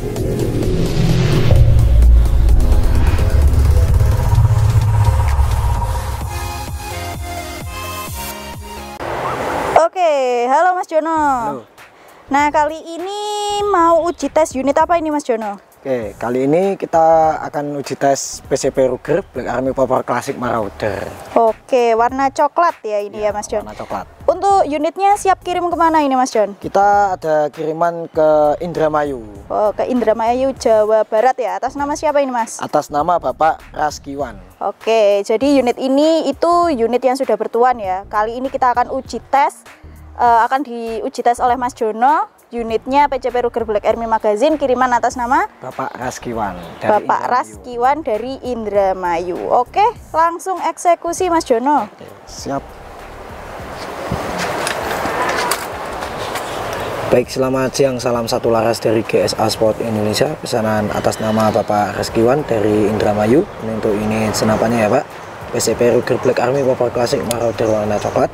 Oke, halo Mas Jono. Halo. Nah, kali ini mau uji tes unit apa ini Mas Jono? Oke, kali ini kita akan uji tes PCP Ruger Black Army Popor Klasik Marauder. Oke, warna coklat ya ini ya Mas John. Warna coklat. Untuk unitnya siap kirim kemana ini Mas John? Kita ada kiriman ke Indramayu. Oh, ke Indramayu, Jawa Barat ya. Atas nama siapa ini Mas? Atas nama Bapak Raskiwan. Oke, jadi unit ini itu unit yang sudah bertuan ya. Kali ini kita akan uji tes, akan diuji tes oleh Mas Jono. Unitnya PCP Ruger Black Army Magazine kiriman atas nama Bapak Raskiwan dari Indramayu. Oke, langsung eksekusi Mas Jono. Oke, siap. Baik, selamat siang, salam satu laras dari GSA Sport Indonesia. Pesanan atas nama Bapak Raskiwan dari Indramayu. Ini untuk unit senapannya ya Pak, PCP Ruger Black Army Popor Klasik Marauder warna coklat.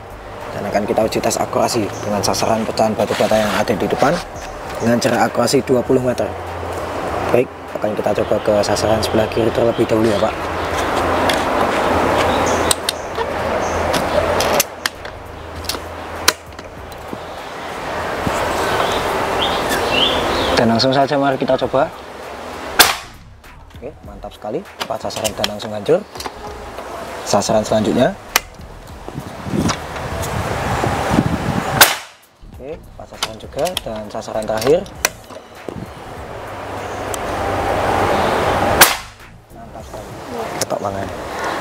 Dan akan kita uji tes akurasi dengan sasaran pecahan batu bata yang ada di depan dengan jarak akurasi 20 meter. Baik, akan kita coba ke sasaran sebelah kiri terlebih dahulu ya Pak. Dan langsung saja mari kita coba. Oke, mantap sekali, 4 sasaran dan langsung hancur. Sasaran selanjutnya. Sasaran juga dan sasaran terakhir. Mantap sekali. Ketok banget.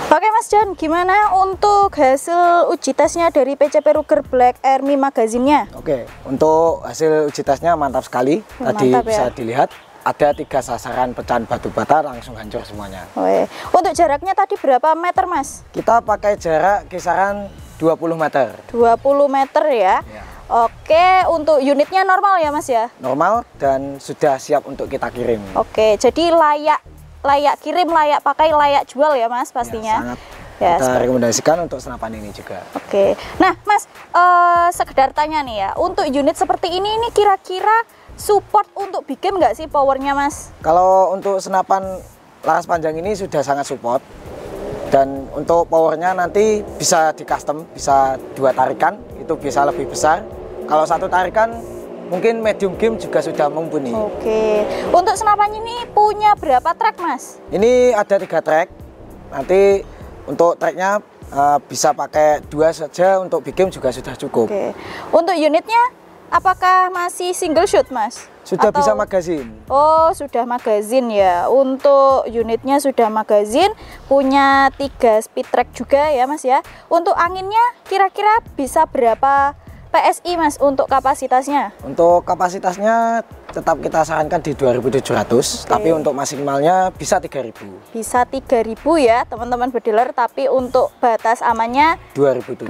Oke Mas John, gimana untuk hasil uji tesnya dari PCP Ruger Black Army Magazine-nya? Oke, untuk hasil uji tesnya mantap sekali. Tadi mantap, bisa ya dilihat ada 3 sasaran pecahan batu bata langsung hancur semuanya. Oke. Untuk jaraknya tadi berapa meter Mas? Kita pakai jarak kisaran 20 meter. 20 meter ya? Ya. Oke, untuk unitnya normal ya Mas ya? Normal dan sudah siap untuk kita kirim. Oke, jadi layak kirim, layak pakai, layak jual ya Mas pastinya. Ya, sangat. Ya, kita rekomendasikan untuk senapan ini juga. Oke, nah Mas, sekedar tanya nih ya, untuk unit seperti ini kira-kira support untuk big game nggak sih powernya Mas? Kalau untuk senapan laras panjang ini sudah sangat support. Dan untuk powernya nanti bisa di custom, bisa 2 tarikan itu bisa lebih besar. Kalau 1 tarikan mungkin medium game juga sudah mumpuni. Oke, untuk senapan ini punya berapa track Mas? Ini ada 3 track. Nanti untuk tracknya bisa pakai 2 saja, untuk big game juga sudah cukup. Oke. Untuk unitnya apakah masih single shoot Mas? Sudah. Atau bisa magazine? Oh, sudah magazine ya. Untuk unitnya sudah magazine, punya 3 speed track juga ya Mas ya. Untuk anginnya kira-kira bisa berapa PSI Mas untuk kapasitasnya? Untuk kapasitasnya tetap kita sarankan di 2.700. Oke. Tapi untuk maksimalnya bisa 3.000. Bisa 3.000 ya teman-teman bediler, tapi untuk batas amannya 2.700.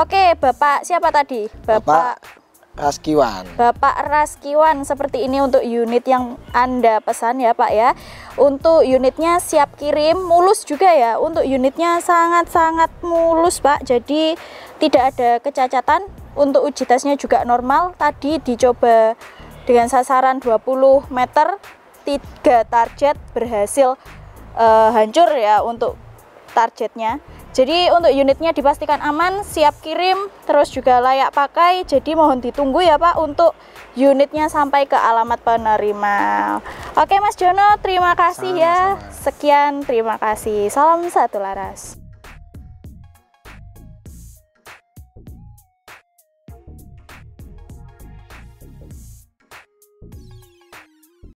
Oke, Bapak siapa tadi? Bapak Raskiwan. Bapak Raskiwan, seperti ini untuk unit yang Anda pesan ya Pak ya. Untuk unitnya siap kirim, mulus juga ya. Untuk unitnya sangat-sangat mulus Pak, jadi tidak ada kecacatan. Untuk uji tesnya juga normal, tadi dicoba dengan sasaran 20 meter, 3 target berhasil hancur ya untuk targetnya. Jadi untuk unitnya dipastikan aman, siap kirim, terus juga layak pakai. Jadi mohon ditunggu ya Pak untuk unitnya sampai ke alamat penerima. Oke Mas Jono, terima kasih. Sekian, terima kasih. Salam satu laras.